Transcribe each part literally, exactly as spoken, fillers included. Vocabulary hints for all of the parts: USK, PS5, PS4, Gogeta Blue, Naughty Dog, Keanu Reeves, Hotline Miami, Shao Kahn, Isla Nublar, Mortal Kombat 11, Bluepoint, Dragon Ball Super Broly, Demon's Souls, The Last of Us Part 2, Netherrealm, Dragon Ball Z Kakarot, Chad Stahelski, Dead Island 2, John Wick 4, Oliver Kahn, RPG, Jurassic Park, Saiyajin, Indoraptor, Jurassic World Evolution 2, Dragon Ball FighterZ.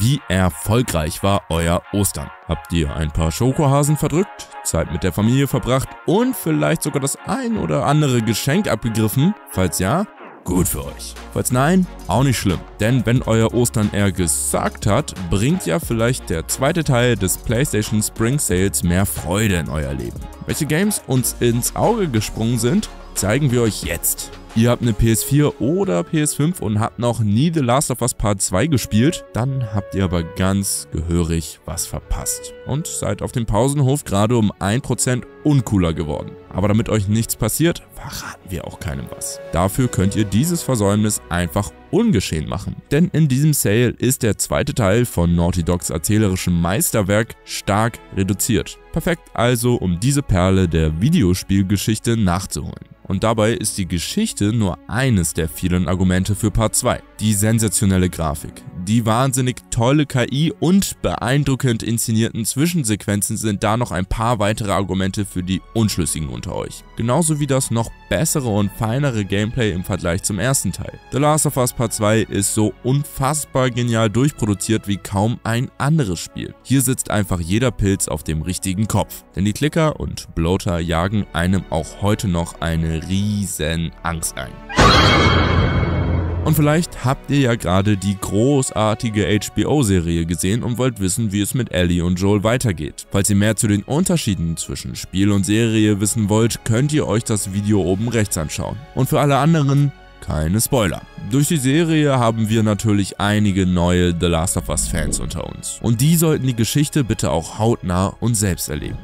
wie erfolgreich war euer Ostern? Habt ihr ein paar Schokohasen verdrückt, Zeit mit der Familie verbracht und vielleicht sogar das ein oder andere Geschenk abgegriffen? Falls ja, gut für euch. Falls nein, auch nicht schlimm. Denn wenn euer Ostern eher gesagt hat, bringt ja vielleicht der zweite Teil des PlayStation Spring Sales mehr Freude in euer Leben. Welche Games uns ins Auge gesprungen sind, zeigen wir euch jetzt. Ihr habt eine P S vier oder P S fünf und habt noch nie The Last of Us Part zwei gespielt, dann habt ihr aber ganz gehörig was verpasst und seid auf dem Pausenhof gerade um ein Prozent uncooler geworden. Aber damit euch nichts passiert, verraten wir auch keinem was. Dafür könnt ihr dieses Versäumnis einfach ungeschehen machen. Denn in diesem Sale ist der zweite Teil von Naughty Dogs erzählerischem Meisterwerk stark reduziert. Perfekt also, um diese Perle der Videospielgeschichte nachzuholen. Und dabei ist die Geschichte nur eines der vielen Argumente für Part zwei. Die sensationelle Grafik, die wahnsinnig tolle K I und beeindruckend inszenierten Zwischensequenzen sind da noch ein paar weitere Argumente für die Unschlüssigen unter euch. Genauso wie das noch bessere und feinere Gameplay im Vergleich zum ersten Teil. The Last of Us Part zwei ist so unfassbar genial durchproduziert wie kaum ein anderes Spiel. Hier sitzt einfach jeder Pilz auf dem richtigen Kopf. Denn die Klicker und Bloater jagen einem auch heute noch eine riesen Angst ein. Und vielleicht habt ihr ja gerade die großartige H B O-Serie gesehen und wollt wissen, wie es mit Ellie und Joel weitergeht. Falls ihr mehr zu den Unterschieden zwischen Spiel und Serie wissen wollt, könnt ihr euch das Video oben rechts anschauen. Und für alle anderen, keine Spoiler. Durch die Serie haben wir natürlich einige neue The Last of Us Fans unter uns. Und die sollten die Geschichte bitte auch hautnah und selbst erleben.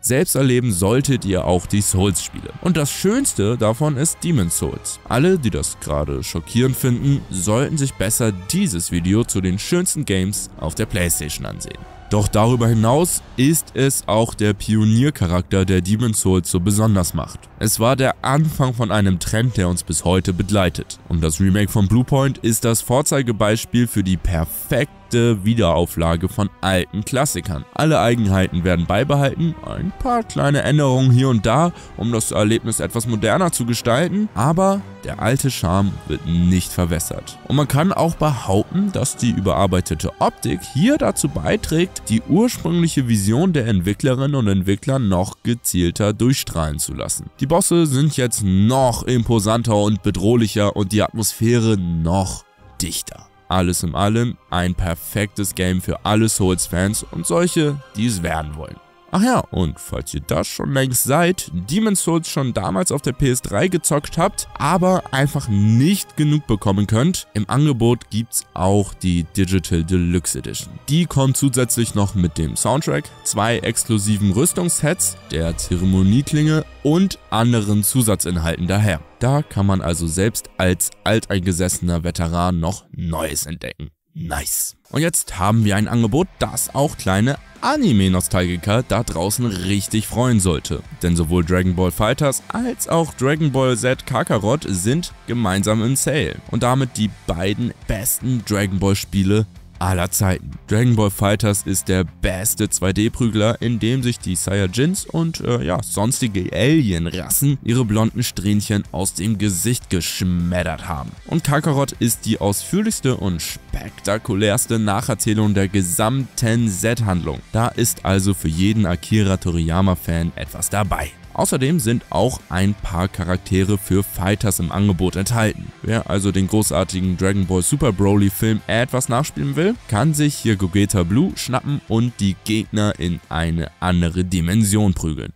Selbst erleben solltet ihr auch die Souls-Spiele. Und das Schönste davon ist Demon's Souls. Alle, die das gerade schockierend finden, sollten sich besser dieses Video zu den schönsten Games auf der PlayStation ansehen. Doch darüber hinaus ist es auch der Pioniercharakter, der Demon's Souls so besonders macht. Es war der Anfang von einem Trend, der uns bis heute begleitet. Und das Remake von Bluepoint ist das Vorzeigebeispiel für die perfekte Wiederauflage von alten Klassikern. Alle Eigenheiten werden beibehalten, ein paar kleine Änderungen hier und da, um das Erlebnis etwas moderner zu gestalten, aber der alte Charme wird nicht verwässert. Und man kann auch behaupten, dass die überarbeitete Optik hier dazu beiträgt, die ursprüngliche Vision der Entwicklerinnen und Entwickler noch gezielter durchstrahlen zu lassen. Die Bosse sind jetzt noch imposanter und bedrohlicher und die Atmosphäre noch dichter. Alles in allem ein perfektes Game für alle Souls-Fans und solche, die es werden wollen. Ach ja, und falls ihr das schon längst seid, Demon's Souls schon damals auf der P S drei gezockt habt, aber einfach nicht genug bekommen könnt, im Angebot gibt's auch die Digital Deluxe Edition. Die kommt zusätzlich noch mit dem Soundtrack, zwei exklusiven Rüstungssets, der Zeremonieklinge und anderen Zusatzinhalten daher. Da kann man also selbst als alteingesessener Veteran noch Neues entdecken. Nice. Und jetzt haben wir ein Angebot, das auch kleine Anime-Nostalgiker da draußen richtig freuen sollte. Denn sowohl Dragon Ball FighterZ als auch Dragon Ball Z Kakarot sind gemeinsam im Sale und damit die beiden besten Dragon Ball Spiele aller Zeiten. Dragon Ball FighterZ ist der beste zwei D-Prügler, in dem sich die Saiyajins und äh, ja, sonstige Alien-Rassen ihre blonden Strähnchen aus dem Gesicht geschmettert haben. Und Kakarot ist die ausführlichste und spektakulärste Nacherzählung der gesamten Z-Handlung. Da ist also für jeden Akira Toriyama-Fan etwas dabei. Außerdem sind auch ein paar Charaktere für FighterZ im Angebot enthalten. Wer also den großartigen Dragon Ball Super Broly Film etwas nachspielen will, kann sich hier Gogeta Blue schnappen und die Gegner in eine andere Dimension prügeln.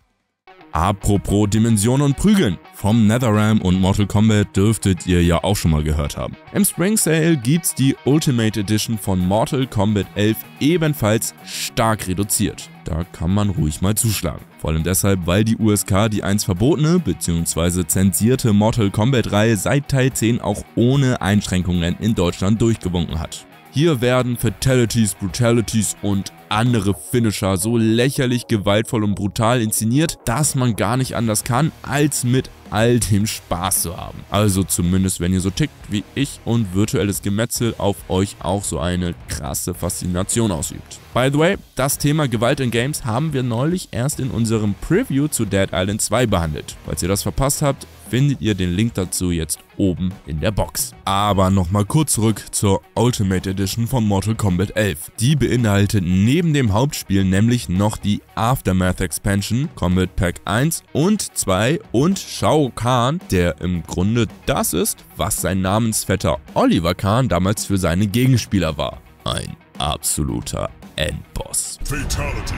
Apropos Dimension und Prügeln, vom Netherrealm und Mortal Kombat dürftet ihr ja auch schon mal gehört haben. Im Spring Sale gibt's die Ultimate Edition von Mortal Kombat elf ebenfalls stark reduziert. Da kann man ruhig mal zuschlagen. Vor allem deshalb, weil die U S K die einst verbotene bzw. zensierte Mortal Kombat Reihe seit Teil zehn auch ohne Einschränkungen in Deutschland durchgewunken hat. Hier werden Fatalities, Brutalities und andere Finisher so lächerlich gewaltvoll und brutal inszeniert, dass man gar nicht anders kann, als mit all dem Spaß zu haben. Also zumindest wenn ihr so tickt wie ich und virtuelles Gemetzel auf euch auch so eine krasse Faszination ausübt. By the way, das Thema Gewalt in Games haben wir neulich erst in unserem Preview zu Dead Island zwei behandelt. Falls ihr das verpasst habt, findet ihr den Link dazu jetzt oben in der Box. Aber nochmal kurz zurück zur Ultimate Edition von Mortal Kombat elf. Die beinhaltet neben dem Hauptspiel nämlich noch die Aftermath Expansion, Combat Pack eins und zwei und Shao Kahn, der im Grunde das ist, was sein Namensvetter Oliver Kahn damals für seine Gegenspieler war. Ein absoluter Endboss. Fatality.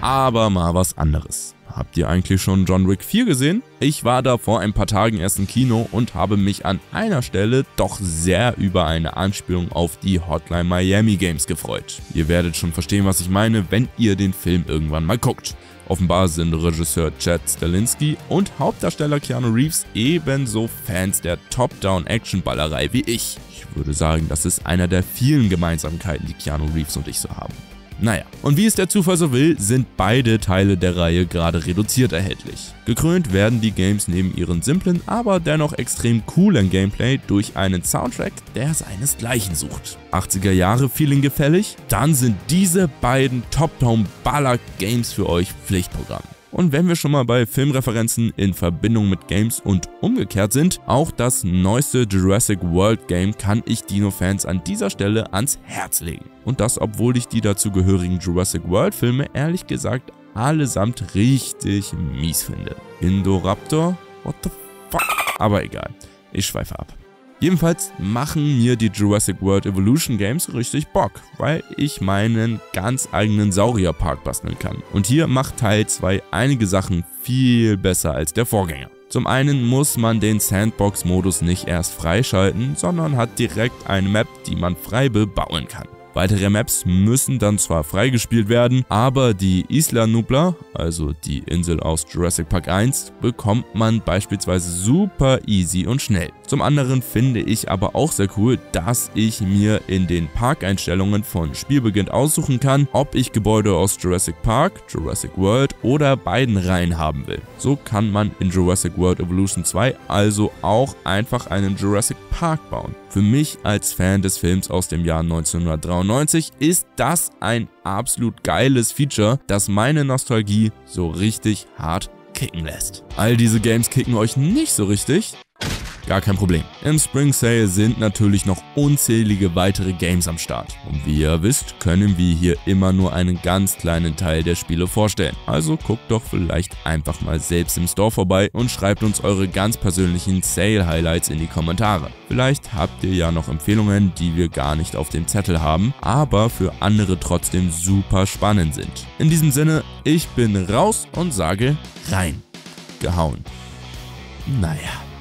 Aber mal was anderes. Habt ihr eigentlich schon John Wick vier gesehen? Ich war da vor ein paar Tagen erst im Kino und habe mich an einer Stelle doch sehr über eine Anspielung auf die Hotline Miami Games gefreut. Ihr werdet schon verstehen, was ich meine, wenn ihr den Film irgendwann mal guckt. Offenbar sind Regisseur Chad Stahelski und Hauptdarsteller Keanu Reeves ebenso Fans der Top-Down-Action-Ballerei wie ich. Ich würde sagen, das ist einer der vielen Gemeinsamkeiten, die Keanu Reeves und ich so haben. Naja, und wie es der Zufall so will, sind beide Teile der Reihe gerade reduziert erhältlich. Gekrönt werden die Games neben ihren simplen, aber dennoch extrem coolen Gameplay durch einen Soundtrack, der seinesgleichen sucht. achtziger Jahre Feeling gefällig? Dann sind diese beiden Top-Down-Baller-Games für euch Pflichtprogramm. Und wenn wir schon mal bei Filmreferenzen in Verbindung mit Games und umgekehrt sind, auch das neueste Jurassic World Game kann ich Dino-Fans an dieser Stelle ans Herz legen. Und das, obwohl ich die dazugehörigen Jurassic World Filme ehrlich gesagt allesamt richtig mies finde. Indoraptor? What the fuck? Aber egal, ich schweife ab. Jedenfalls machen mir die Jurassic World Evolution Games richtig Bock, weil ich meinen ganz eigenen Saurierpark basteln kann. Und hier macht Teil zwei einige Sachen viel besser als der Vorgänger. Zum einen muss man den Sandbox-Modus nicht erst freischalten, sondern hat direkt eine Map, die man frei bebauen kann. Weitere Maps müssen dann zwar freigespielt werden, aber die Isla Nublar, also die Insel aus Jurassic Park eins, bekommt man beispielsweise super easy und schnell. Zum anderen finde ich aber auch sehr cool, dass ich mir in den Parkeinstellungen von Spielbeginn aussuchen kann, ob ich Gebäude aus Jurassic Park, Jurassic World oder beiden Reihen haben will. So kann man in Jurassic World Evolution zwei also auch einfach einen Jurassic Park bauen. Für mich als Fan des Films aus dem Jahr neunzehnhundertdreiundneunzig ist das ein absolut geiles Feature, das meine Nostalgie so richtig hart kicken lässt. All diese Games kicken euch nicht so richtig? Gar kein Problem. Im Spring Sale sind natürlich noch unzählige weitere Games am Start. Und wie ihr wisst, können wir hier immer nur einen ganz kleinen Teil der Spiele vorstellen. Also guckt doch vielleicht einfach mal selbst im Store vorbei und schreibt uns eure ganz persönlichen Sale-Highlights in die Kommentare. Vielleicht habt ihr ja noch Empfehlungen, die wir gar nicht auf dem Zettel haben, aber für andere trotzdem super spannend sind. In diesem Sinne, ich bin raus und sage rein. Gehauen. Naja.